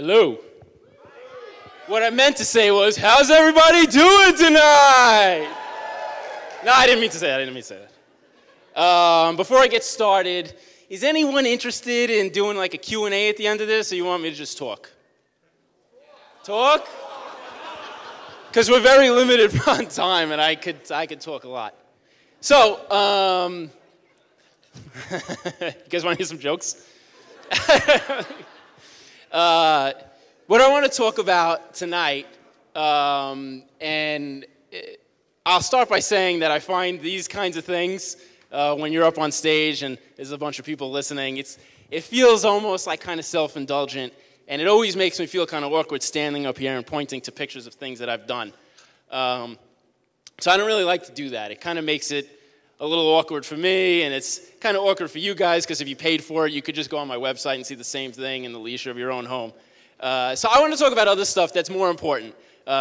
Hello. What I meant to say was, how's everybody doing tonight? No, I didn't mean to say that. Before I get started, is anyone interested in doing like a Q&A at the end of this, or you want me to just talk? Talk? Because we're very limited on time, and I could talk a lot. So, you guys want to hear some jokes? What I want to talk about tonight, and I'll start by saying that I find these kinds of things when you're up on stage and there's a bunch of people listening, it feels almost like kind of self-indulgent, and it always makes me feel kind of awkward standing up here and pointing to pictures of things that I've done. So I don't really like to do that. It kind of makes it a little awkward for me, and it's kind of awkward for you guys, because if you paid for it, you could just go on my website and see the same thing in the leisure of your own home. So I want to talk about other stuff that's more important,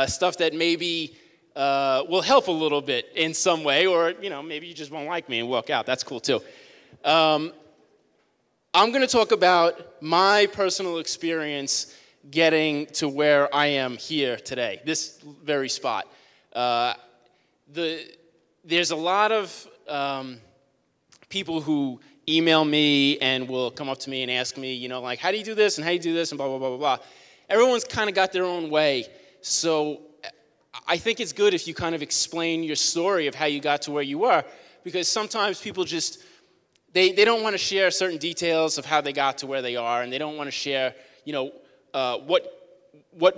stuff that maybe will help a little bit in some way, or maybe you just won't like me and walk out. That's cool too. I'm going to talk about my personal experience getting to where I am here today, this very spot. There's a lot of people who email me and will come up to me and ask me, like, how do you do this and how do you do this and blah, blah, blah, blah, blah. Everyone's kind of got their own way. So I think it's good if you kind of explain your story of how you got to where you were, because sometimes people just, they don't want to share certain details of how they got to where they are, and they don't want to share, what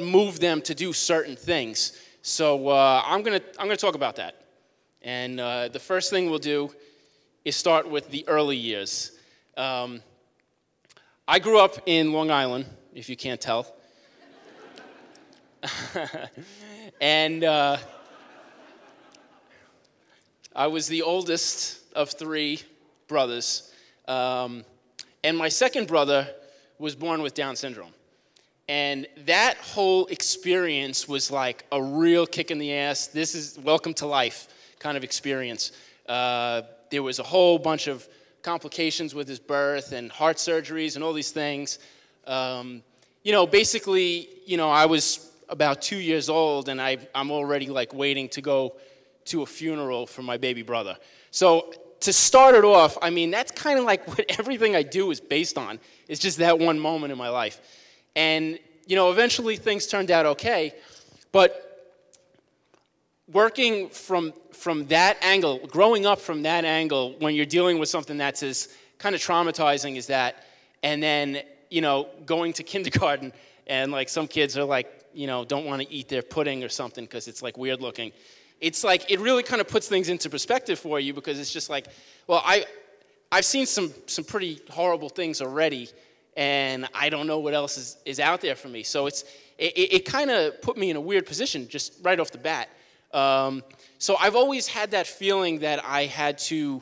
moved them to do certain things. So I'm gonna talk about that. And the first thing we'll do is start with the early years. I grew up in Long Island, if you can't tell. And I was the oldest of three brothers. And my second brother was born with Down syndrome. And that whole experience was like a real kick in the ass, this is welcome to life kind of experience. There was a whole bunch of complications with his birth and heart surgeries and all these things. Basically, I was about 2 years old, and I'm already like waiting to go to a funeral for my baby brother. So to start it off, I mean, that's kind of like what everything I do is based on. It's just that one moment in my life. And, eventually things turned out okay, but working from that angle, growing up from that angle, when you're dealing with something that's as kind of traumatizing as that, and then, going to kindergarten, and like some kids are like, don't want to eat their pudding or something because it's like weird looking. It's like, it really kind of puts things into perspective for you, because it's just like, well, I've seen some pretty horrible things already, and I don't know what else is out there for me. So it kind of put me in a weird position just right off the bat. So I've always had that feeling that I had to,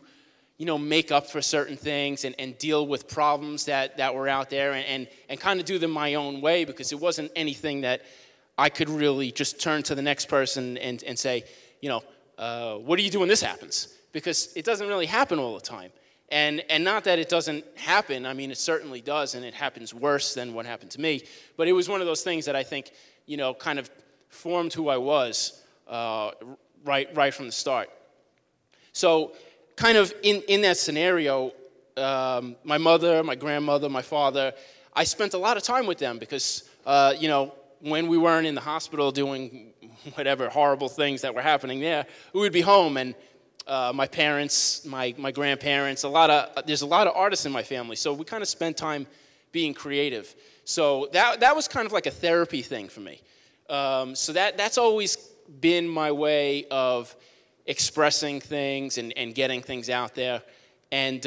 make up for certain things and deal with problems that were out there and kind of do them my own way, because it wasn't anything that I could really just turn to the next person and say, what do you do when this happens? Because it doesn't really happen all the time. And not that it doesn't happen, I mean, it certainly does, and it happens worse than what happened to me. But it was one of those things that I think, kind of formed who I was. Right from the start. So kind of in that scenario, my mother, my grandmother, my father, I spent a lot of time with them because, when we weren't in the hospital doing whatever horrible things that were happening there, we would be home, and my parents, my grandparents, there's a lot of artists in my family, so we kind of spent time being creative. So that was kind of like a therapy thing for me. So that's always been my way of expressing things and getting things out there. And,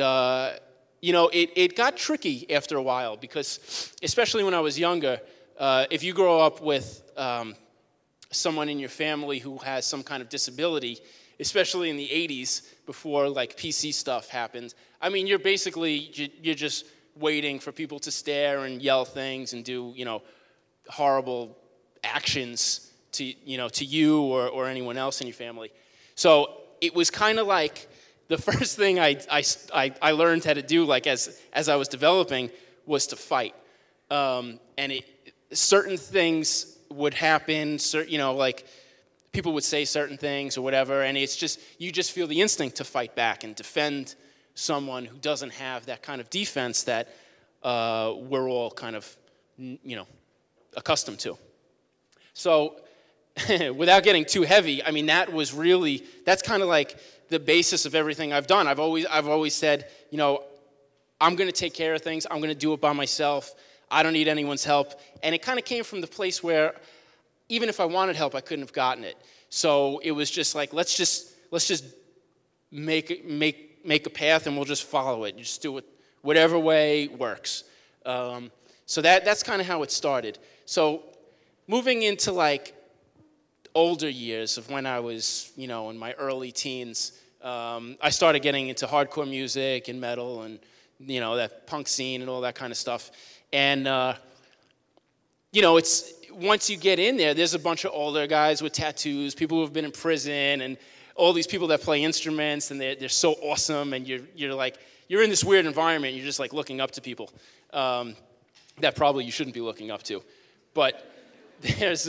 it got tricky after a while, because especially when I was younger, if you grow up with someone in your family who has some kind of disability, especially in the 80s before like PC stuff happened, I mean, you're basically, you're just waiting for people to stare and yell things and do, horrible actions to you or anyone else in your family. So it was kind of like the first thing I learned how to do, like as I was developing, was to fight. And certain things would happen, you know, like people would say certain things or whatever, and it's just, you just feel the instinct to fight back and defend someone who doesn't have that kind of defense that we're all kind of, you know, accustomed to. So without getting too heavy, I mean, that was really, that's kind of like the basis of everything I've done. I've always said, you know, I'm going to take care of things. I'm going to do it by myself. I don't need anyone's help. And it kind of came from the place where even if I wanted help, I couldn't have gotten it. So it was just like, let's just make a path and we'll just follow it. You just do it whatever way works. So that's kind of how it started. So moving into like older years of when I was, you know, in my early teens, I started getting into hardcore music and metal and, you know, that punk scene and all that kind of stuff. And, you know, it's once you get in there, there's a bunch of older guys with tattoos, people who have been in prison, and all these people that play instruments, and they're so awesome, and you're like, you're in this weird environment, and you're just like looking up to people that probably you shouldn't be looking up to. But there's,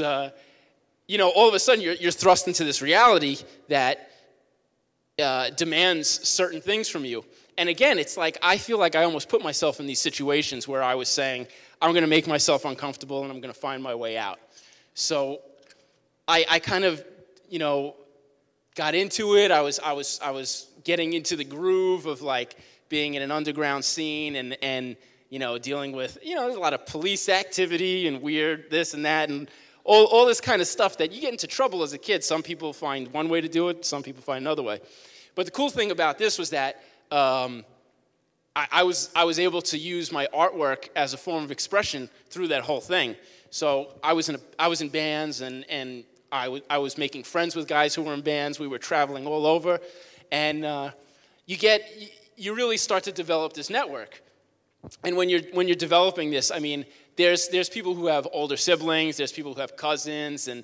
you know, all of a sudden you're thrust into this reality that demands certain things from you. And again, it's like, I feel like I almost put myself in these situations where I was saying, I'm going to make myself uncomfortable and I'm going to find my way out. So I kind of, you know, got into it. I was getting into the groove of like being in an underground scene and you know, dealing with, you know, there's a lot of police activity and weird this and that and all this kind of stuff that you get into trouble as a kid. Some people find one way to do it. Some people find another way. But the cool thing about this was that I was able to use my artwork as a form of expression through that whole thing. So I was in bands and I was making friends with guys who were in bands. We were traveling all over, and you really start to develop this network. And when you're developing this, I mean, there's people who have older siblings, there's people who have cousins, and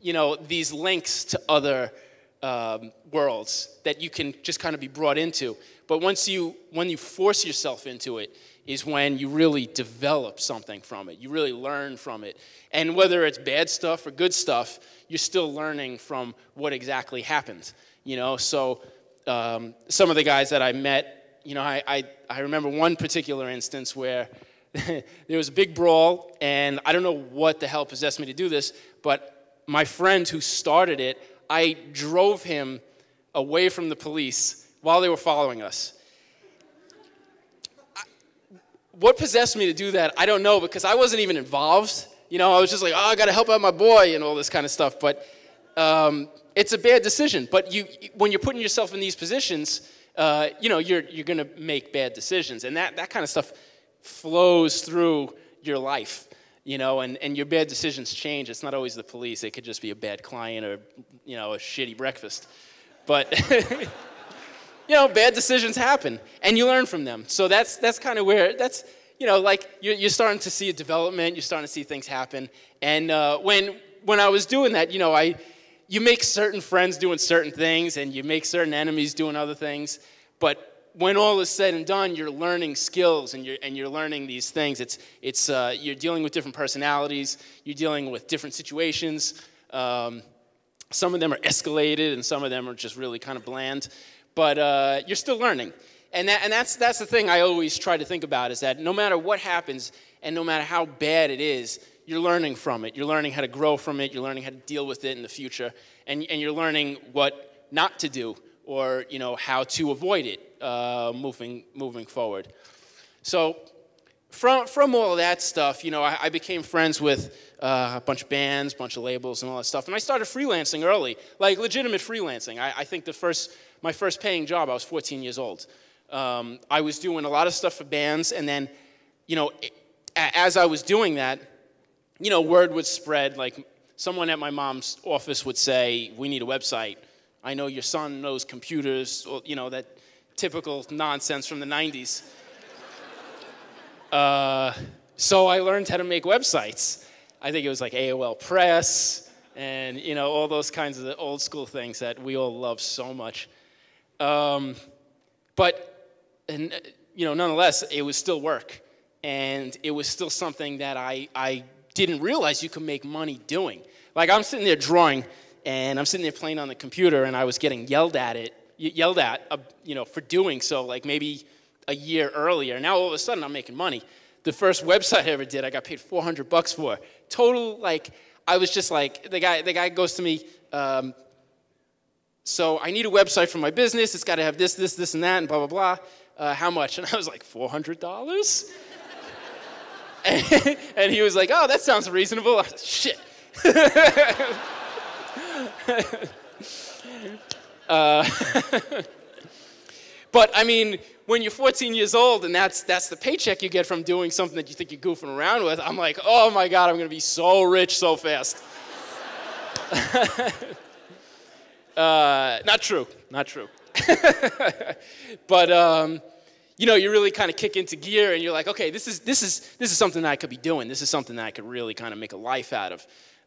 you know, these links to other worlds that you can just kind of be brought into. But when you force yourself into it is when you really develop something from it. You really learn from it. And whether it's bad stuff or good stuff, you're still learning from what exactly happened. You know, so some of the guys that I met, you know, I remember one particular instance where there was a big brawl, and I don't know what the hell possessed me to do this, but my friend who started it, I drove him away from the police while they were following us. What possessed me to do that, I don't know, because I wasn't even involved. You know, I was just like, oh, I got to help out my boy and all this kind of stuff. But it's a bad decision. But when you're putting yourself in these positions, you know, you're going to make bad decisions. And that kind of stuff flows through your life. You know, and your bad decisions change. It's not always the police. It could just be a bad client or, you know, a shitty breakfast. But, you know, bad decisions happen, and you learn from them. So that's kind of where, that's, you know, like, you're starting to see a development. You're starting to see things happen. And when I was doing that, you know, you make certain friends doing certain things, and you make certain enemies doing other things. But when all is said and done, you're learning skills and you're learning these things. You're dealing with different personalities. You're dealing with different situations. Some of them are escalated, and some of them are just really kind of bland. But you're still learning, and that's the thing I always try to think about is that no matter what happens and no matter how bad it is, you're learning from it. You're learning how to grow from it. You're learning how to deal with it in the future, and you're learning what not to do, or you know, how to avoid it. Moving forward. So from all of that stuff, you know, I became friends with a bunch of bands, bunch of labels and all that stuff. And I started freelancing early, like legitimate freelancing. I think my first paying job, I was 14 years old. I was doing a lot of stuff for bands. And then, you know, as I was doing that, you know, word would spread. Like someone at my mom's office would say, we need a website. I know your son knows computers, or, you know, that typical nonsense from the 90s. So I learned how to make websites. I think it was like AOL Press and, you know, all those kinds of the old school things that we all love so much. But, you know, nonetheless, it was still work. and it was still something that I didn't realize you could make money doing. Like, I'm sitting there drawing, and I'm sitting there playing on the computer, and I was getting yelled at, you know, for doing so, like maybe a year earlier. Now all of a sudden I'm making money. The first website I ever did, I got paid $400 for. Total, like, I was just like, the guy goes to me, so I need a website for my business. It's got to have this, this, this, and that, and blah, blah, blah. How much? And I was like, $400? And he was like, oh, that sounds reasonable. I was like, shit. But, I mean, when you're 14 years old and that's the paycheck you get from doing something that you think you're goofing around with, I'm like, oh, my God, I'm going to be so rich so fast. Not true. Not true. But, you know, you really kind of kick into gear and you're like, okay, this is something that I could be doing. This is something that I could really kind of make a life out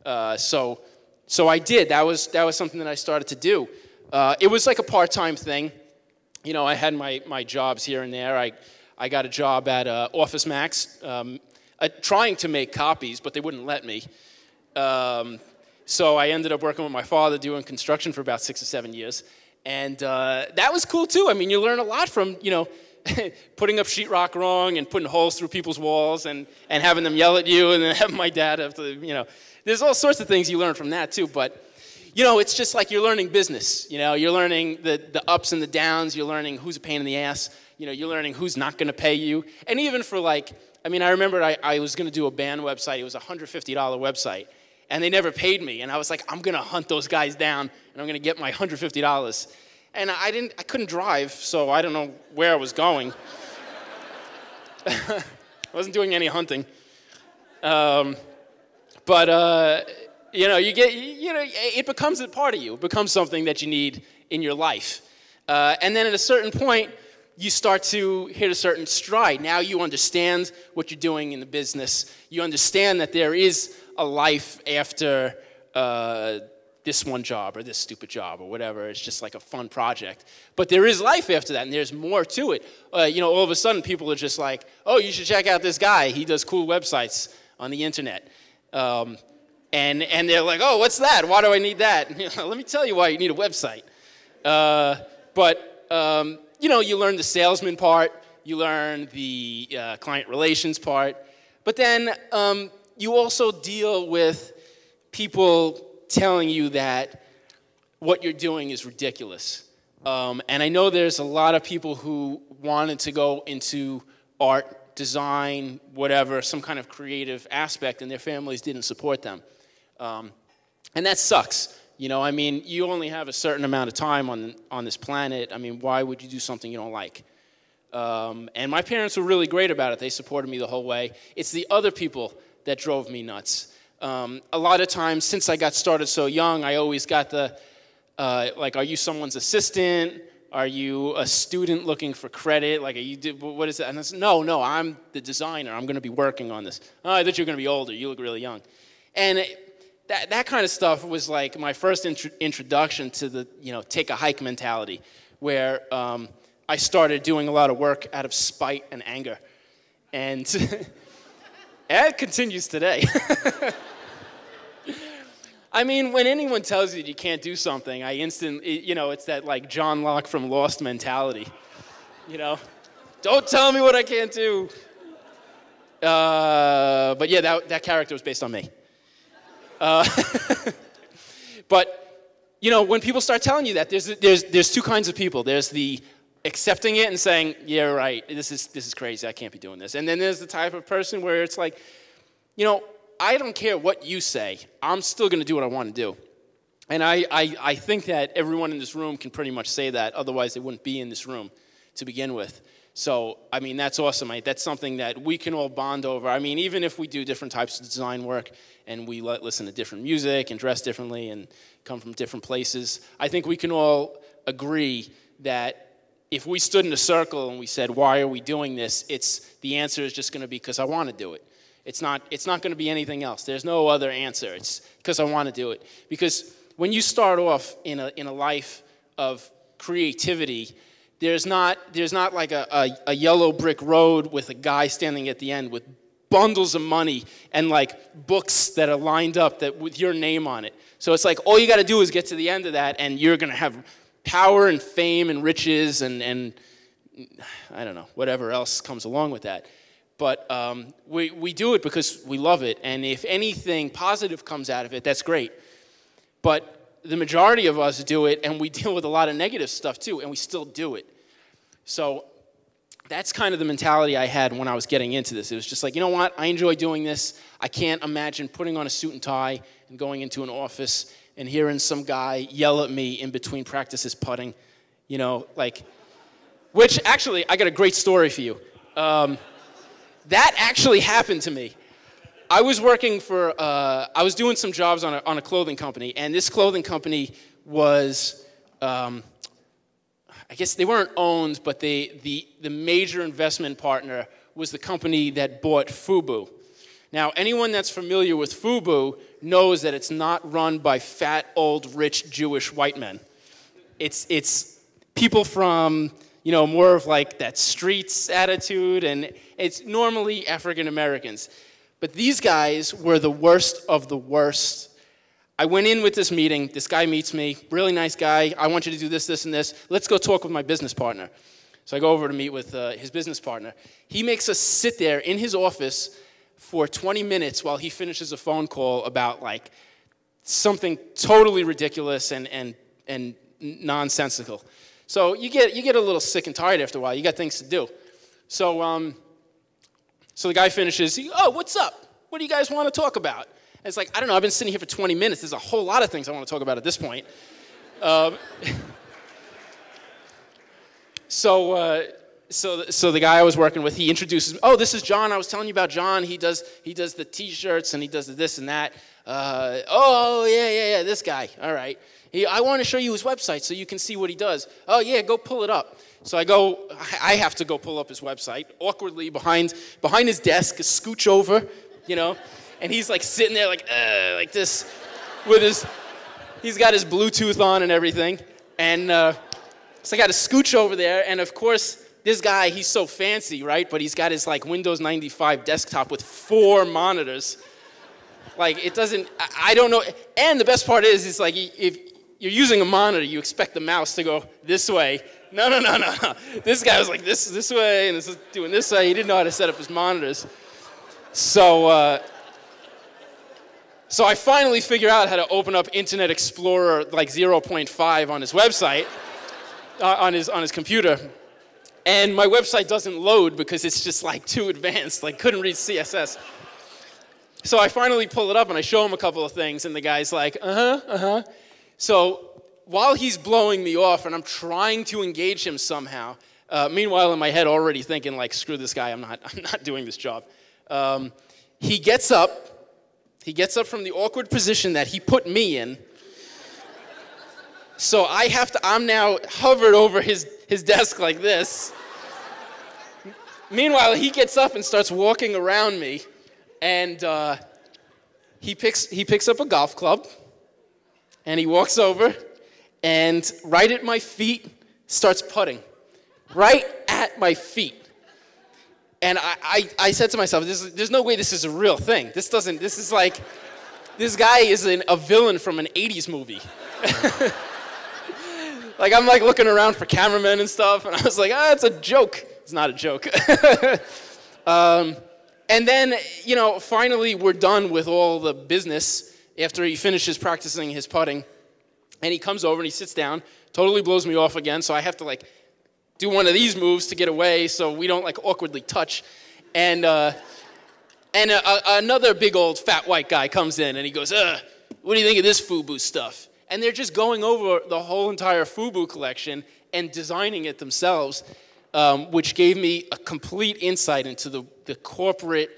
of. So I did. That was something that I started to do. It was like a part-time thing. You know, I had my jobs here and there. I got a job at Office Max, trying to make copies, but they wouldn't let me. So I ended up working with my father doing construction for about 6 or 7 years. And that was cool, too. I mean, you learn a lot from, you know, putting up sheetrock wrong and putting holes through people's walls and having them yell at you and then having my dad have to, you know. There's all sorts of things you learn from that, too, but... You know, it's just like you're learning business. You know, you're learning the ups and the downs. You're learning who's a pain in the ass. You know, you're learning who's not going to pay you. And even for like, I mean, I remember I was going to do a band website. It was a $150 website. And they never paid me. And I was like, I'm going to hunt those guys down. And I'm going to get my $150. And I couldn't drive, so I don't know where I was going. I wasn't doing any hunting. You know, it becomes a part of you. It becomes something that you need in your life. And then at a certain point, you start to hit a certain stride. Now you understand what you're doing in the business. You understand that there is a life after this one job or this stupid job or whatever. It's just like a fun project. But there is life after that, and there's more to it. You know, all of a sudden, people are just like, oh, you should check out this guy. He does cool websites on the internet. And they're like, oh, what's that? Why do I need that? You know, let me tell you why you need a website. You know, you learn the salesman part. You learn the client relations part. But then you also deal with people telling you that what you're doing is ridiculous. And I know there's a lot of people who wanted to go into art, design, whatever, some kind of creative aspect, and their families didn't support them. And that sucks, you know, I mean, you only have a certain amount of time on this planet. I mean, why would you do something you don't like? And my parents were really great about it. They supported me the whole way. It's the other people that drove me nuts. A lot of times, since I got started so young, I always got the, like, are you someone's assistant? Are you a student looking for credit? Like, what is that? And I said, no, I'm the designer. I'm going to be working on this. Oh, I thought you were going to be older. You look really young. And... That kind of stuff was like my first introduction to the, you know, take a hike mentality, where I started doing a lot of work out of spite and anger. And that continues today. I mean, when anyone tells you you can't do something, I instantly, you know, it's that like John Locke from Lost mentality. You know, don't tell me what I can't do. But yeah, that character was based on me. But, you know, when people start telling you that, there's two kinds of people. There's the accepting it and saying, yeah, right, this is crazy, I can't be doing this. And then there's the type of person where it's like, you know, I don't care what you say. I'm still going to do what I want to do. And I think that everyone in this room can pretty much say that. Otherwise, they wouldn't be in this room to begin with. So, I mean, that's awesome. That's something that we can all bond over. I mean, even if we do different types of design work and we listen to different music and dress differently and come from different places, I think we can all agree that if we stood in a circle and we said, why are we doing this? The answer is just going to be because I want to do it. It's not going to be anything else. There's no other answer. It's because I want to do it. Because when you start off in a life of creativity, There's not like a yellow brick road with a guy standing at the end with bundles of money and like books that are lined up that with your name on it. So it's like all you got to do is get to the end of that and you're going to have power and fame and riches and I don't know, whatever else comes along with that. But we do it because we love it. And if anything positive comes out of it, that's great. But the majority of us do it, and we deal with a lot of negative stuff too, and we still do it. So that's kind of the mentality I had when I was getting into this. It was just like, you know what? I enjoy doing this. I can't imagine putting on a suit and tie and going into an office and hearing some guy yell at me in between practices putting, you know, like, which actually, I got a great story for you. That actually happened to me. I was working for, I was doing some jobs on a clothing company, and this clothing company was, I guess they weren't owned, but the major investment partner was the company that bought FUBU. Now, anyone that's familiar with FUBU knows that it's not run by fat, old, rich, Jewish white men. It's people from, you know, more of like that streets attitude, and it's normally African Americans. But these guys were the worst of the worst. I went in with this meeting. This guy meets me. Really nice guy. I want you to do this, this, and this. Let's go talk with my business partner. So I go over to meet with his business partner. He makes us sit there in his office for 20 minutes while he finishes a phone call about like something totally ridiculous and nonsensical. So you get a little sick and tired after a while. You got things to do. So So the guy finishes, oh, what's up? What do you guys want to talk about? And it's like, I don't know, I've been sitting here for 20 minutes. There's a whole lot of things I want to talk about at this point. So the guy I was working with, he introduces me. Oh, this is John. I was telling you about John. He does the T-shirts and he does the this and that. Oh, yeah, this guy. All right. I want to show you his website so you can see what he does. Oh, yeah, go pull it up. So I have to go pull up his website, awkwardly behind his desk, scooch over, you know, and he's like sitting there like this, with his, he's got his Bluetooth on and everything, and so I got to scooch over there, and of course, this guy, he's so fancy, right, but he's got his like Windows 95 desktop with 4 monitors, like it doesn't, I don't know, and the best part is, it's like if you're using a monitor, you expect the mouse to go this way. No. This guy was like this way, and this is doing this way. He didn't know how to set up his monitors. So I finally figure out how to open up Internet Explorer like 0.5 on his website, on his computer. And my website doesn't load because it's just like too advanced, like couldn't read CSS. So I finally pull it up and I show him a couple of things, and the guy's like, So while he's blowing me off and I'm trying to engage him somehow, meanwhile in my head already thinking like, screw this guy, I'm not doing this job. He gets up from the awkward position that he put me in. So I'm now hovered over his desk like this. Meanwhile, he gets up and starts walking around me, and he picks up a golf club, and he walks over, and right at my feet, starts putting. Right at my feet. And I said to myself, there's no way this is a real thing. This is like, this guy is a villain from an 80s movie. Like, I'm like looking around for cameramen and stuff, and I was like, it's a joke. It's not a joke. And then, you know, finally we're done with all the business after he finishes practicing his putting, and he comes over and he sits down, totally blows me off again, so I have to like do one of these moves to get away so we don't like awkwardly touch. And another big old fat white guy comes in and he goes, what do you think of this FUBU stuff? And they're just going over the whole entire FUBU collection and designing it themselves, which gave me a complete insight into the corporate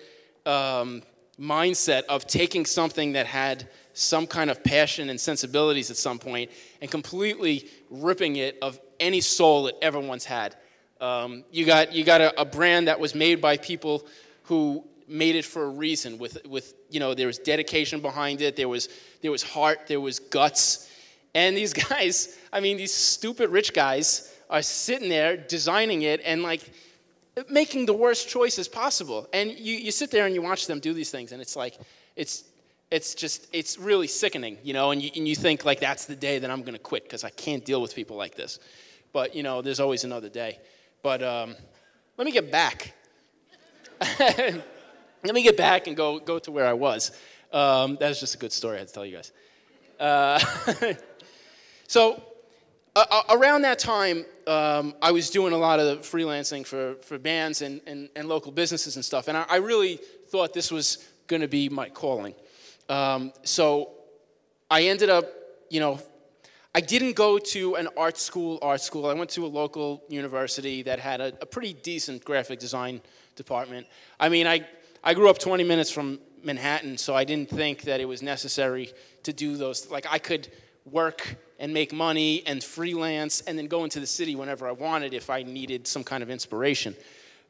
mindset of taking something that had some kind of passion and sensibilities at some point and completely ripping it of any soul it ever once had. You got a brand that was made by people who made it for a reason. With you know, there was dedication behind it. There was heart. There was guts. And these guys, I mean, these stupid rich guys are sitting there designing it and like making the worst choices possible. And you sit there and you watch them do these things, and it's like, it's really sickening, you know, and you think like, that's the day that I'm going to quit because I can't deal with people like this. But, you know, there's always another day. But let me get back. Let me get back and go to where I was. That was just a good story I had to tell you guys. So around that time, I was doing a lot of freelancing for bands and local businesses and stuff. And I really thought this was going to be my calling. So I ended up, you know, I didn't go to an art school. I went to a local university that had a pretty decent graphic design department. I mean, I grew up 20 minutes from Manhattan, so I didn't think that it was necessary to do those. Like, I could work and make money and freelance and then go into the city whenever I wanted if I needed some kind of inspiration.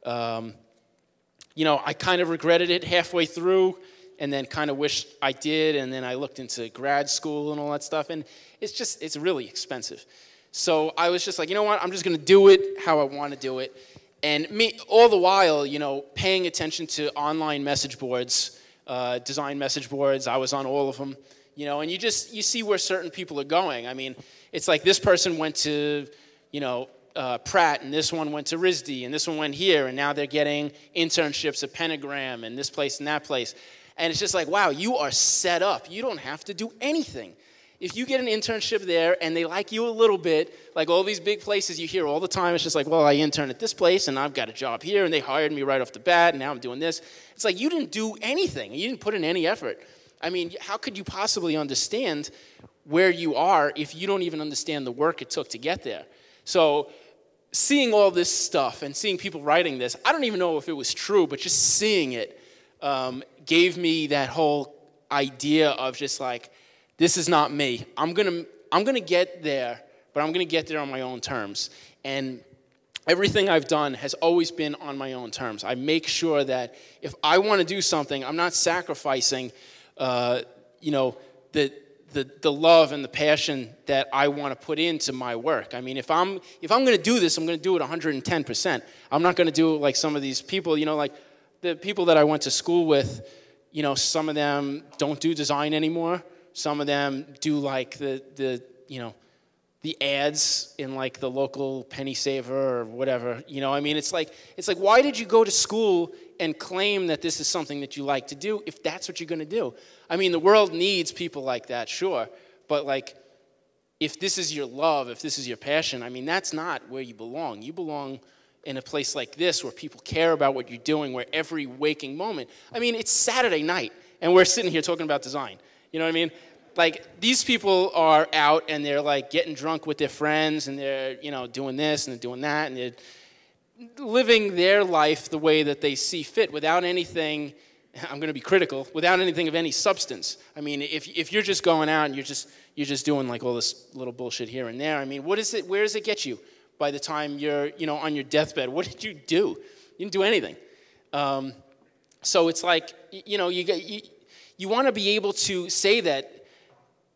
You know, I kind of regretted it halfway through and then kind of wished I did, and then I looked into grad school and all that stuff, and it's really expensive. So I was just like, you know what, I'm just going to do it how I want to do it. And me, all the while, you know, paying attention to online message boards, design message boards. I was on all of them, you know, and you see where certain people are going. I mean, it's like this person went to, you know, Pratt, and this one went to RISD, and this one went here, and now they're getting internships at Pentagram and this place and that place. And it's just like, wow, you are set up. You don't have to do anything. If you get an internship there and they like you a little bit, like all these big places you hear all the time, it's just like, well, I interned at this place and I've got a job here and they hired me right off the bat and now I'm doing this. It's like you didn't do anything. You didn't put in any effort. I mean, how could you possibly understand where you are if you don't even understand the work it took to get there? So seeing all this stuff and seeing people writing this, I don't even know if it was true, but just seeing it gave me that whole idea of just like, this is not me. I'm gonna get there, but I'm gonna get there on my own terms. And everything I've done has always been on my own terms. I make sure that if I want to do something, I'm not sacrificing, you know, the love and the passion that I want to put into my work. I mean, if I'm gonna do this, I'm gonna do it 110%. I'm not gonna do it like some of these people, you know, like the people that I went to school with. You know, some of them don't do design anymore. Some of them do like the ads in like the local penny saver or whatever. You know, I mean, it's like why did you go to school and claim that this is something that you like to do if that's what you're going to do? I mean, the world needs people like that, sure, but like if this is your love, if this is your passion, I mean, that's not where you belong. You belong in a place like this where people care about what you're doing, where every waking moment. I mean, it's Saturday night and we're sitting here talking about design. You know what I mean? Like, these people are out and they're like getting drunk with their friends and they're, you know, doing this and they're doing that and they're living their life the way that they see fit without anything, I'm going to be critical, without anything of any substance. I mean, if you're just going out and you're just doing like all this little bullshit here and there, I mean, what is it, where does it get you by the time you're, you know, on your deathbed? What did you do? You didn't do anything. So it's like, you know, you want to be able to say that,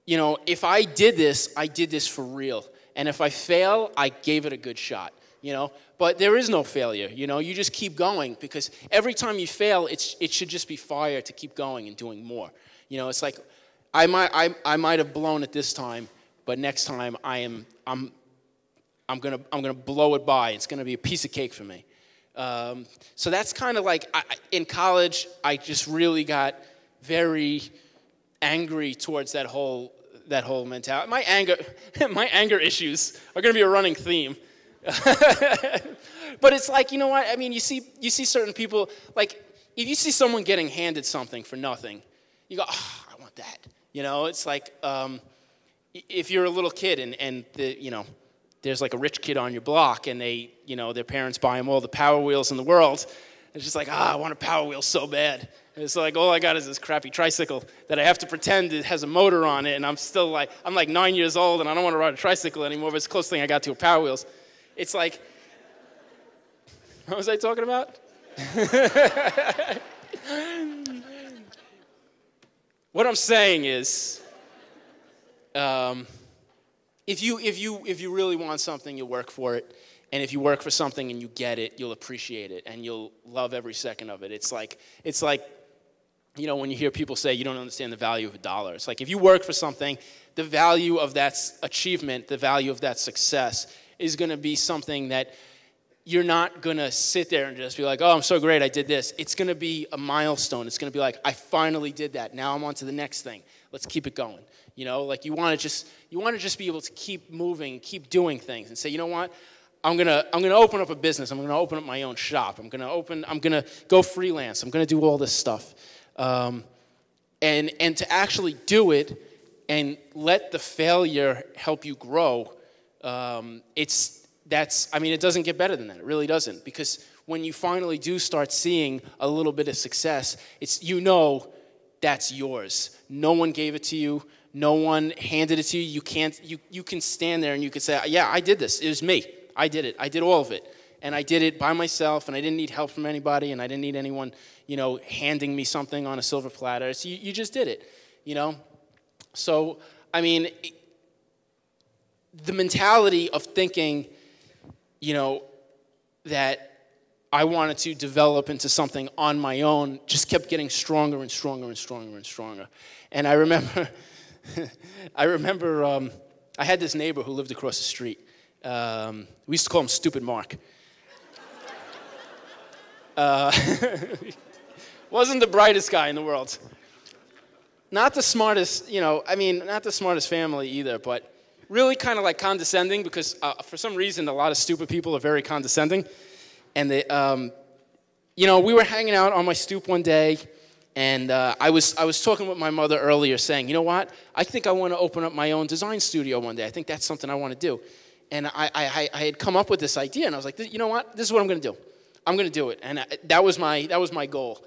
you know, if I did this for real. And if I fail, I gave it a good shot, you know. But there is no failure, you know. You just keep going because every time you fail, it should just be fire to keep going and doing more. You know, it's like I might have blown it this time, but next time I'm gonna blow it by. It's gonna be a piece of cake for me. So that's kind of like in college, I just really got very angry towards that whole mentality. My anger issues are going to be a running theme. But it's like, you know what? I mean, you see certain people, like if you see someone getting handed something for nothing, you go, oh, I want that. You know, it's like if you're a little kid and you know, there's like a rich kid on your block and they, you know, their parents buy them all the Power Wheels in the world. It's just like, ah, I want a Power Wheel so bad. It's like, all I got is this crappy tricycle that I have to pretend it has a motor on it, and I'm like 9 years old, and I don't want to ride a tricycle anymore, but it's the closest thing I got to a Power Wheels. It's like, what was I talking about? What I'm saying is, If you really want something, you'll work for it. And if you work for something and you get it, you'll appreciate it and you'll love every second of it. It's like, you know, when you hear people say you don't understand the value of a dollar. It's like if you work for something, the value of that achievement, the value of that success is going to be something that you're not going to sit there and just be like, oh, I'm so great, I did this. It's going to be a milestone. It's going to be like, I finally did that. Now I'm on to the next thing. Let's keep it going. You know, like you want to just be able to keep moving, keep doing things and say, you know what? I'm gonna open up a business. I'm gonna open up my own shop. I'm gonna go freelance. I'm gonna do all this stuff, and to actually do it and let the failure help you grow. It doesn't get better than that. It really doesn't, because when you finally do start seeing a little bit of success, that's yours. No one gave it to you. No one handed it to you. You can stand there and you can say, yeah, I did this. It was me. I did it. I did all of it. And I did it by myself, and I didn't need help from anybody, and I didn't need anyone, handing me something on a silver platter. So you just did it, So, the mentality of thinking, that I wanted to develop into something on my own just kept getting stronger and stronger and stronger and stronger. And I remember, I had this neighbor who lived across the street. We used to call him Stupid Mark. Wasn't the brightest guy in the world. Not the smartest, not the smartest family either, but really kind of like condescending, because for some reason a lot of stupid people are very condescending. And they, we were hanging out on my stoop one day, and I was talking with my mother earlier, saying, you know what? I think I want to open up my own design studio one day. I think that's something I want to do. And I had come up with this idea, and I was like, you know what? This is what I'm going to do. I'm going to do it. And that was my goal.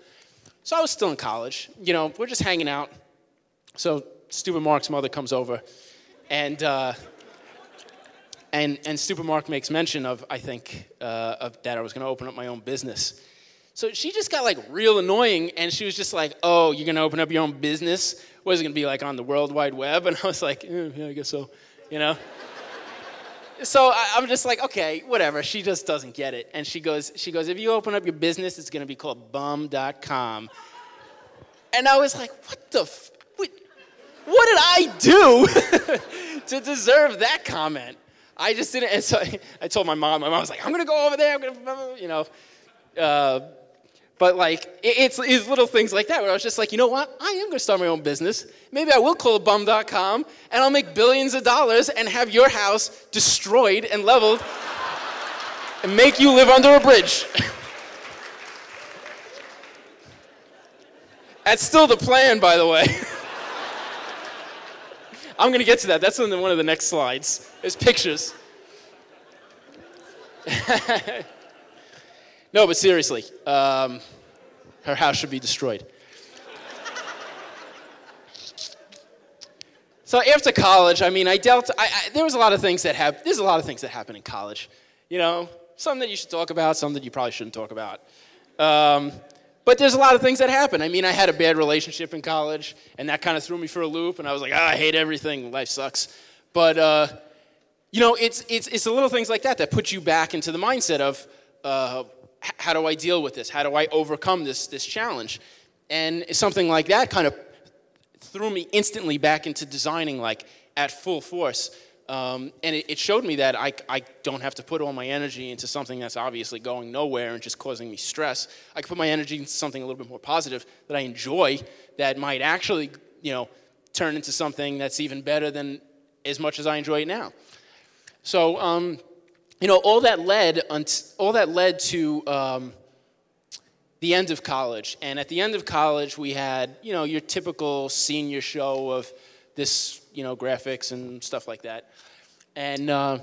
So I was still in college. We're just hanging out. So Stupid Mark's mother comes over, and Stupid Mark makes mention of, that I was going to open up my own business. So she just got, real annoying, and she was just like, oh, you're going to open up your own business? What is it going to be, on the World Wide Web? And I was like, yeah, I guess so, So I'm just like, okay, whatever. She just doesn't get it. And she goes, if you open up your business, it's going to be called bum.com. And I was like, what did I do to deserve that comment? I just didn't. And so I told my mom. My mom was like, I'm going to go over there. I'm going to, but it's little things like that where I was just like, you know what? I am going to start my own business. Maybe I will call it bum.com, and I'll make billions of dollars and have your house destroyed and leveled and make you live under a bridge. That's still the plan, by the way. I'm going to get to that. That's in one of the next slides. There's pictures. No, but seriously, her house should be destroyed. So after college, there was a lot of things that happen. There's a lot of things that happen in college, some that you should talk about, some that you probably shouldn't talk about. But there's a lot of things that happen. I had a bad relationship in college, and that kind of threw me for a loop, and I was like, I hate everything, life sucks. But, it's the little things like that that put you back into the mindset of, how do I deal with this? How do I overcome this challenge? And something like that kind of threw me instantly back into designing, at full force. And it showed me that I don't have to put all my energy into something that's obviously going nowhere and just causing me stress. I can put my energy into something a little bit more positive that I enjoy, that might actually, turn into something that's even better than as much as I enjoy it now. So, all that led to the end of college. And at the end of college, we had, your typical senior show of this, graphics and stuff like that. And I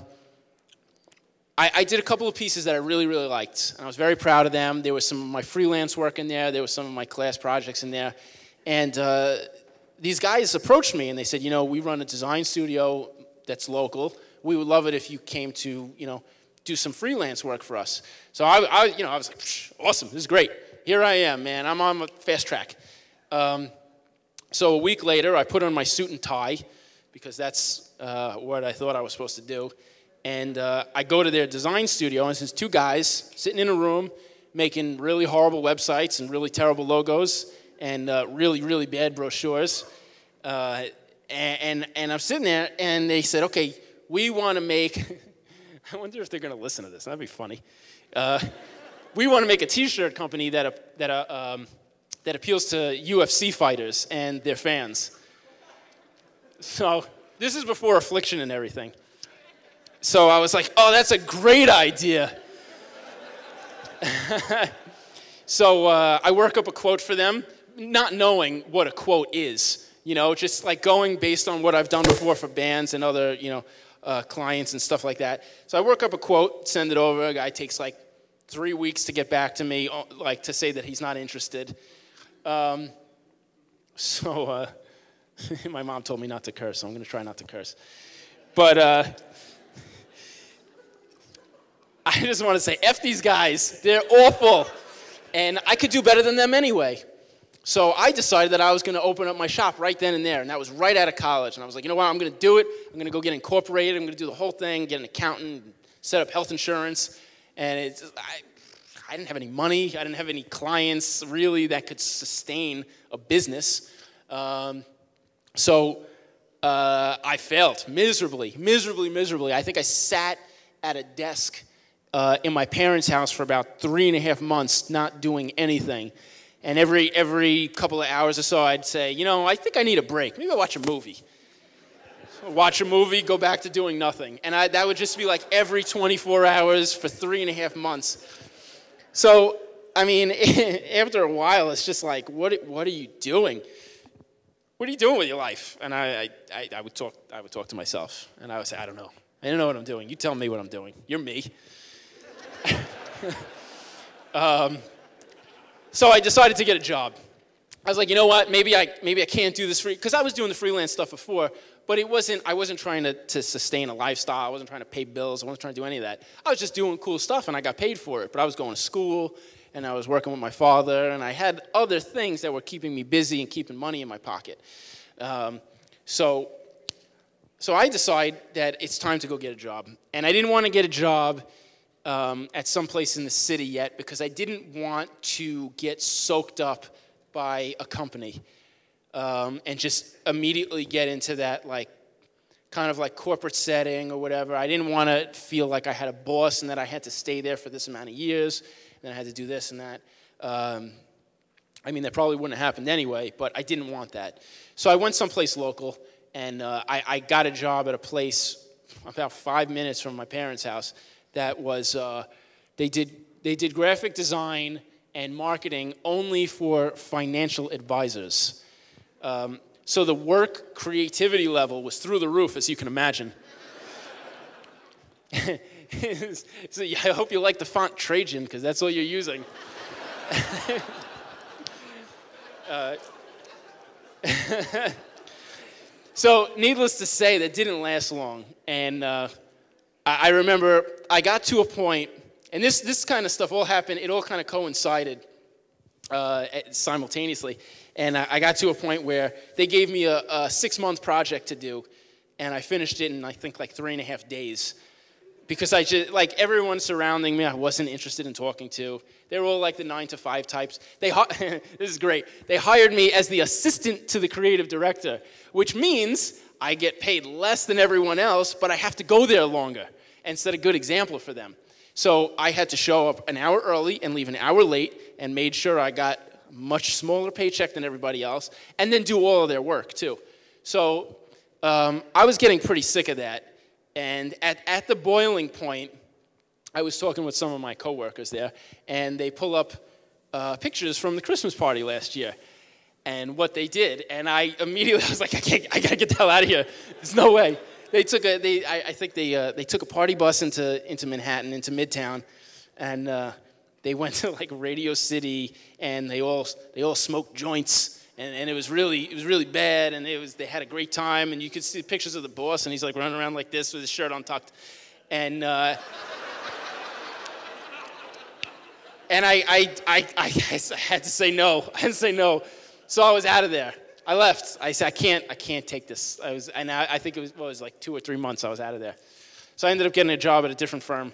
did a couple of pieces that I really, really liked. And I was very proud of them. There was some of my freelance work in there. There was some of my class projects in there. And these guys approached me, and they said, we run a design studio that's local. We would love it if you came to, do some freelance work for us. So I was like, awesome, this is great. Here I am, man. I'm on a fast track. So a week later, I put on my suit and tie because that's what I thought I was supposed to do. And I go to their design studio, and it's just two guys sitting in a room making really horrible websites and really terrible logos and really, really bad brochures. And I'm sitting there, and they said, okay, we want to make, I wonder if they're going to listen to this. That'd be funny. We want to make a T-shirt company that appeals to UFC fighters and their fans. So this is before Affliction and everything. So I was like, oh, that's a great idea. So I work up a quote for them, not knowing what a quote is, you know, just like going based on what I've done before for bands and other, you know, clients and stuff like that. So I work up a quote, send it over. A guy takes like 3 weeks to get back to me, like to say that he's not interested. My mom told me not to curse, so I'm going to try not to curse. But I just want to say, F these guys. They're awful. And I could do better than them anyway. So I decided that I was going to open up my shop right then and there. And that was right out of college. And I was like, you know what? I'm going to do it. I'm going to go get incorporated. I'm going to do the whole thing, get an accountant, set up health insurance. And it's, I didn't have any money. I didn't have any clients, really, that could sustain a business. I failed miserably. I think I sat at a desk in my parents' house for about 3.5 months, not doing anything. And every couple of hours or so, I'd say, you know, I think I need a break. Maybe I'll watch a movie. So watch a movie, go back to doing nothing. And that would just be like every 24 hours for 3.5 months. So, I mean, after a while, it's just like, what are you doing? What are you doing with your life? And I would talk to myself. And I would say, I don't know. I don't know what I'm doing. You tell me what I'm doing. You're me. So I decided to get a job. I was like, you know what? Maybe I can't do this free, because I was doing the freelance stuff before, but I wasn't trying to sustain a lifestyle. I wasn't trying to pay bills. I wasn't trying to do any of that. I was just doing cool stuff, and I got paid for it. But I was going to school, and I was working with my father, and I had other things that were keeping me busy and keeping money in my pocket. So I decide that it's time to go get a job. And I didn't want to get a job at some place in the city yet, because I didn't want to get soaked up by a company and just immediately get into that like kind of like corporate setting or whatever. I didn't want to feel like I had a boss and that I had to stay there for this amount of years and then I had to do this and that. I mean, that probably wouldn't have happened anyway, but I didn't want that. So I went someplace local, and I got a job at a place about 5 minutes from my parents' house. That was, they did graphic design and marketing only for financial advisors. So the work creativity level was through the roof, as you can imagine. So I hope you like the font Trajan, because that's all you're using. So needless to say, that didn't last long. And I remember I got to a point, and this kind of stuff all happened, it all kind of coincided simultaneously, and I got to a point where they gave me a 6-month project to do, and I finished it in, I think, like 3.5 days, because I just, like, everyone surrounding me I wasn't interested in talking to. They were all like the 9-to-5 types. This is great. They hired me as the assistant to the creative director, which means I get paid less than everyone else, but I have to go there longer and set a good example for them. So I had to show up an hour early and leave an hour late, and made sure I got a much smaller paycheck than everybody else, and then do all of their work too. So I was getting pretty sick of that. And at the boiling point, I was talking with some of my coworkers there, and they pull up pictures from the Christmas party last year and what they did. And I immediately was like, I gotta get the hell out of here. There's no way. They took a, I think they took a party bus into Manhattan, into Midtown, and they went to like Radio City, and they all smoked joints, and it was really bad, and they had a great time, and you could see pictures of the boss, and he's like running around like this with his shirt untucked, and and I had to say no. So I was out of there. I left. I said, I can't take this. I think it was like 2 or 3 months I was out of there. So I ended up getting a job at a different firm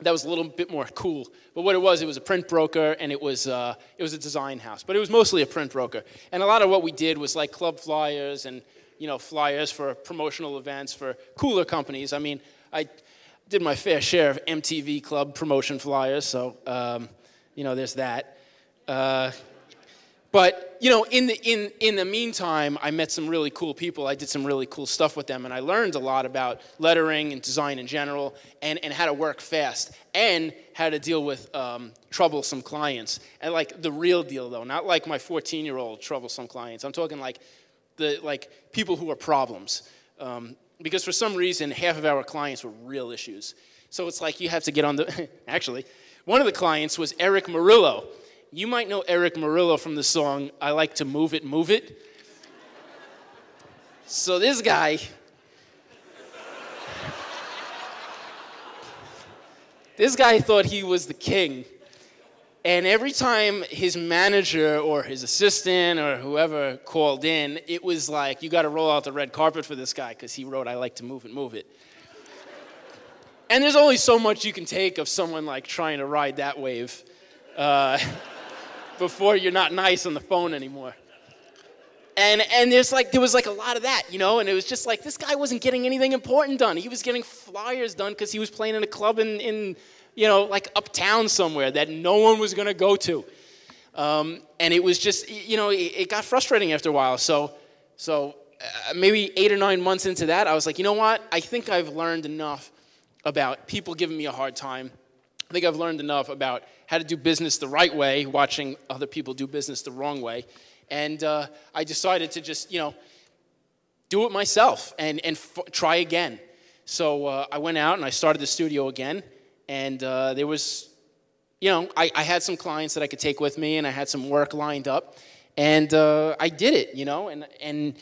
that was a little bit more cool. But what it was a print broker, and it was a design house. But it was mostly a print broker. And a lot of what we did was like club flyers and, you know, flyers for promotional events for cooler companies. I mean, I did my fair share of MTV club promotion flyers, so, you know, there's that. But, you know, in the meantime, I met some really cool people. I did some really cool stuff with them, and I learned a lot about lettering and design in general, and how to work fast, and how to deal with troublesome clients. And, like, the real deal, though, not like my 14-year-old troublesome clients. I'm talking, like, people who are problems. Because for some reason, half of our clients were real issues. So it's like you have to get on the... Actually, one of the clients was Eric Murillo. You might know Eric Murillo from the song, I Like to Move It, Move It. So this guy... This guy thought he was the king. And every time his manager or his assistant or whoever called in, it was like, you got to roll out the red carpet for this guy because he wrote, I like to move it, move it. And there's only so much you can take of someone like trying to ride that wave before you're not nice on the phone anymore. And there's like, there was like a lot of that, you know, and it was just like, this guy wasn't getting anything important done. He was getting flyers done because he was playing in a club in you know, like uptown somewhere that no one was going to go to. And it was just, you know, it got frustrating after a while. So maybe 8 or 9 months into that, I was like, you know what? I think I've learned enough about people giving me a hard time. I think I've learned enough about how to do business the right way, watching other people do business the wrong way. And I decided to just, you know, do it myself and try again. So I went out and I started the studio again. And there was, you know, I had some clients that I could take with me, and I had some work lined up, and I did it, you know, and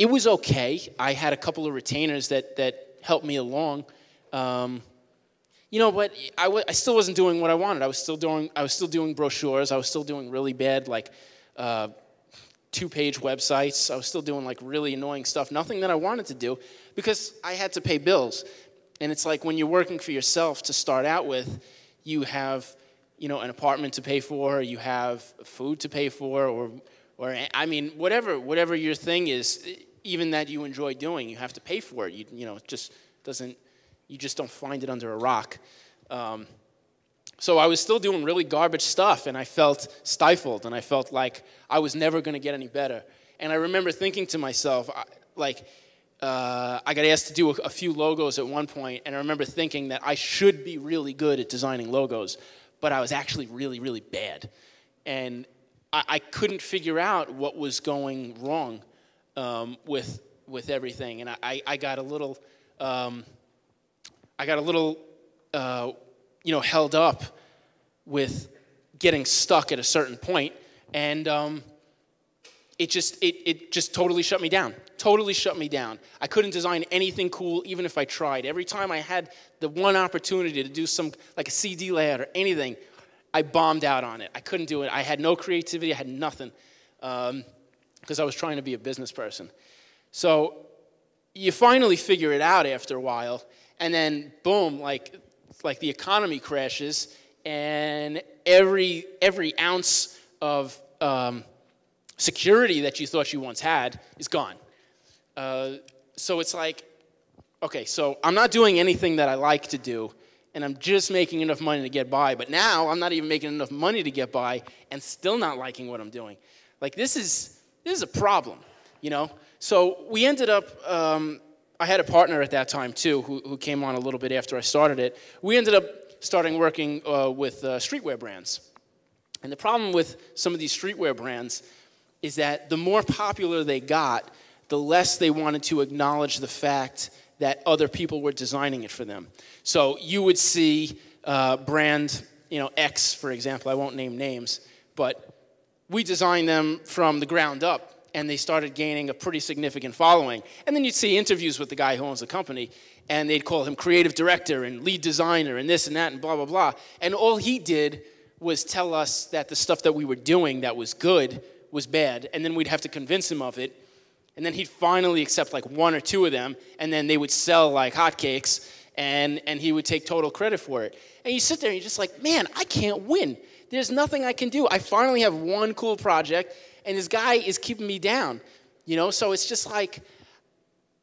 it was okay. I had a couple of retainers that helped me along, you know, but I still wasn't doing what I wanted. I was still doing brochures. I was still doing really bad, like, 2-page websites. I was still doing, like, really annoying stuff. Nothing that I wanted to do because I had to pay bills. And it's like when you're working for yourself to start out with, you have, you know, an apartment to pay for, you have food to pay for, or I mean, whatever your thing is, even that you enjoy doing, you have to pay for it. You know, it just doesn't, you just don't find it under a rock. So I was still doing really garbage stuff, and I felt stifled, and I felt like I was never going to get any better. And I remember thinking to myself, like, I got asked to do a few logos at one point, and I remember thinking that I should be really good at designing logos, but I was actually really, really bad. And I couldn't figure out what was going wrong with everything. And I got a little, you know, held up with getting stuck at a certain point, and it just totally shut me down. Totally shut me down. I couldn't design anything cool even if I tried. Every time I had the one opportunity to do some, like a CD layout or anything, I bombed out on it. I couldn't do it. I had no creativity. I had nothing because I was trying to be a business person. So you finally figure it out after a while, and then boom, like the economy crashes, and every ounce of security that you thought you once had is gone. So it's like, okay, so I'm not doing anything that I like to do, and I'm just making enough money to get by, but now I'm not even making enough money to get by and still not liking what I'm doing. Like, this is a problem, you know? So we ended up, I had a partner at that time, too, who came on a little bit after I started it. We ended up starting working with streetwear brands. And the problem with some of these streetwear brands is that the more popular they got, the less they wanted to acknowledge the fact that other people were designing it for them. So you would see brand, you know, X, for example. I won't name names, but we designed them from the ground up, and they started gaining a pretty significant following. And then you'd see interviews with the guy who owns the company, and they'd call him creative director and lead designer and this and that and blah, blah, blah. And all he did was tell us that the stuff that we were doing that was good was bad, and then we'd have to convince him of it, and then he'd finally accept like one or two of them, and then they would sell like hotcakes, and he would take total credit for it. And you sit there and you're just like, man, I can't win. There's nothing I can do. I finally have one cool project, and this guy is keeping me down. You know, so it's just like,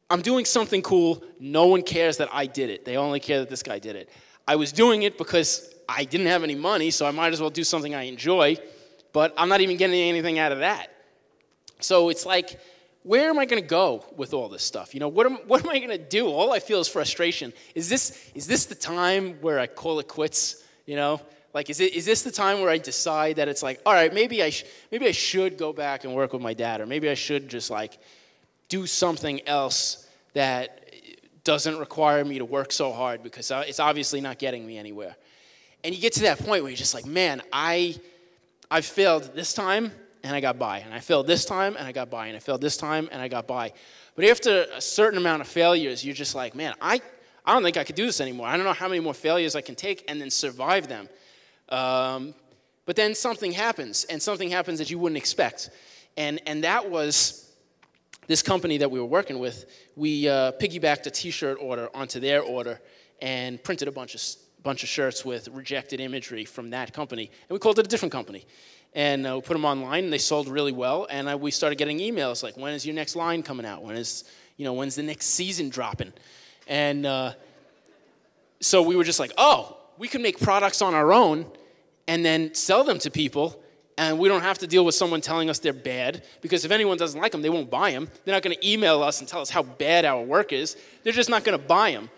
I'm doing something cool. No one cares that I did it. They only care that this guy did it. I was doing it because I didn't have any money, so I might as well do something I enjoy, but I'm not even getting anything out of that. So it's like, where am I going to go with all this stuff? You know, what am I going to do? All I feel is frustration. Is this the time where I call it quits? You know, like, is this the time where I decide that it's like, all right, maybe I should go back and work with my dad, or maybe I should just like do something else that doesn't require me to work so hard, because it's obviously not getting me anywhere. And you get to that point where you're just like, man, I failed this time, and I got by, and I failed this time, and I got by, and I failed this time, and I got by. But after a certain amount of failures, you're just like, man, I don't think I could do this anymore. I don't know how many more failures I can take and then survive them. But then something happens, and something happens that you wouldn't expect. And that was this company that we were working with. We piggybacked a T-shirt order onto their order and printed a bunch of shirts with rejected imagery from that company, and we called it a different company. And we put them online, and they sold really well. And we started getting emails like, "When is your next line coming out? When's the next season dropping?" And so we were just like, "Oh, we can make products on our own, and then sell them to people, and we don't have to deal with someone telling us they're bad. Because if anyone doesn't like them, they won't buy them. They're not going to email us and tell us how bad our work is. They're just not going to buy them."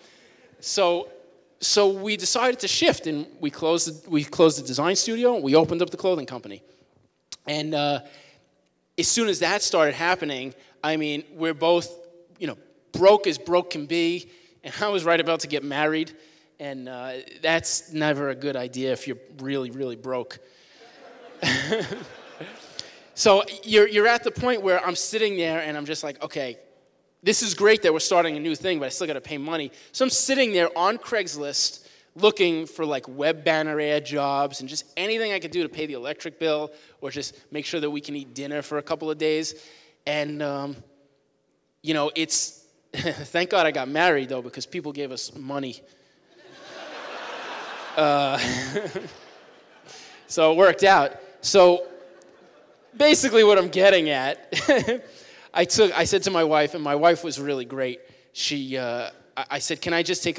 So we decided to shift, and we closed the design studio, and we opened up the clothing company. And as soon as that started happening, I mean, we're both, you know, broke as broke can be, and I was right about to get married, and that's never a good idea if you're really, really broke. So you're at the point where I'm sitting there, and I'm just like, okay, this is great that we're starting a new thing, but I still got to pay money. So I'm sitting there on Craigslist looking for like web banner ad jobs and just anything I could do to pay the electric bill or just make sure that we can eat dinner for a couple of days. And, you know, it's, thank God I got married though, because people gave us money. So it worked out. So basically what I'm getting at, I said to my wife, and my wife was really great. She, I said, can I just take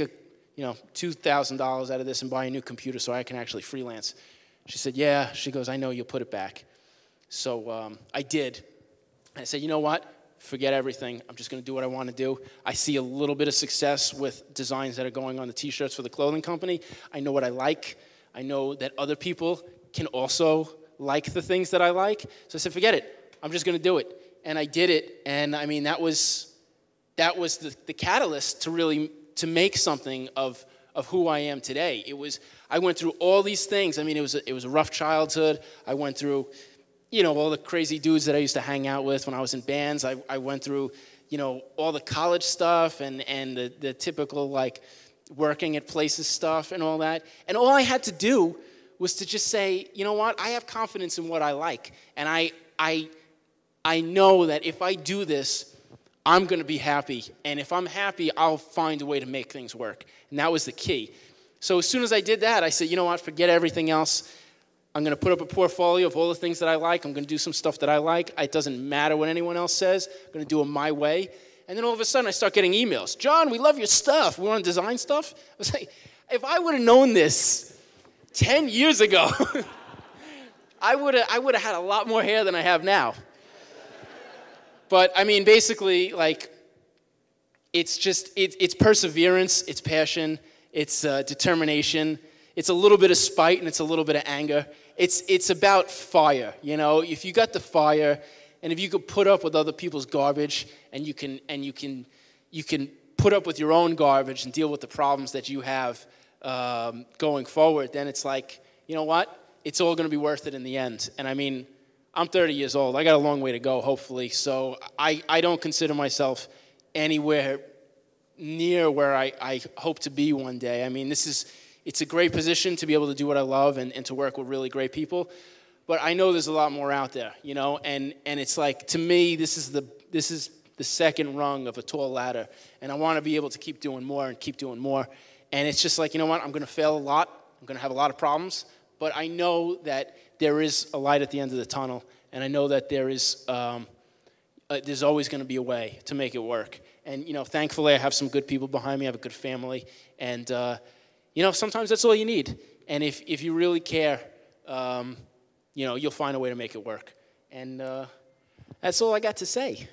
$2,000 out of this and buy a new computer so I can actually freelance? She said, yeah. She goes, I know you'll put it back. So I did. I said, you know what? Forget everything. I'm just going to do what I want to do. I see a little bit of success with designs that are going on the T-shirts for the clothing company. I know what I like. I know that other people can also like the things that I like. So I said, forget it. I'm just going to do it. And I did it, and I mean, that was the catalyst to really, to make something of who I am today. It was, I went through all these things. I mean, it was a rough childhood. I went through, you know, all the crazy dudes that I used to hang out with when I was in bands. I went through, you know, all the college stuff and the typical, like, working at places stuff and all that. And all I had to do was to just say, you know what, I have confidence in what I like, and I know that if I do this, I'm going to be happy. And if I'm happy, I'll find a way to make things work. And that was the key. So as soon as I did that, I said, you know what, forget everything else. I'm going to put up a portfolio of all the things that I like. I'm going to do some stuff that I like. It doesn't matter what anyone else says. I'm going to do it my way. And then all of a sudden, I start getting emails. John, we love your stuff. We want to design stuff. I was like, if I would have known this 10 years ago, I would have had a lot more hair than I have now. But, I mean, basically, like, it's just, it's perseverance, it's passion, it's determination, it's a little bit of spite, and it's a little bit of anger. It's about fire, you know? If you got the fire, and if you could put up with other people's garbage, and you can put up with your own garbage and deal with the problems that you have going forward, then it's like, you know what? It's all going to be worth it in the end. And, I mean, I'm 30 years old. I got a long way to go, hopefully. So I don't consider myself anywhere near where I hope to be one day. I mean, it's a great position to be able to do what I love and to work with really great people. but I know there's a lot more out there, you know, and it's like, to me, this is the second rung of a tall ladder, and I want to be able to keep doing more and keep doing more. And it's just like, you know what, I'm going to fail a lot, I'm going to have a lot of problems, but I know that there is a light at the end of the tunnel, and I know that there is, there's always going to be a way to make it work. And, you know, thankfully I have some good people behind me, I have a good family, and, you know, sometimes that's all you need. And if you really care, you know, you'll find a way to make it work. And that's all I got to say.